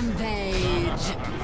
Rampage!